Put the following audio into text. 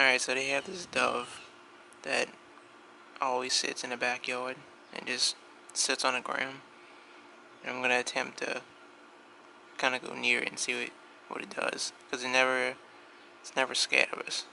Alright, so they have this dove that always sits in the backyard and just sits on the ground. And I'm going to attempt to kind of go near it and see what it does, because it's never scatters.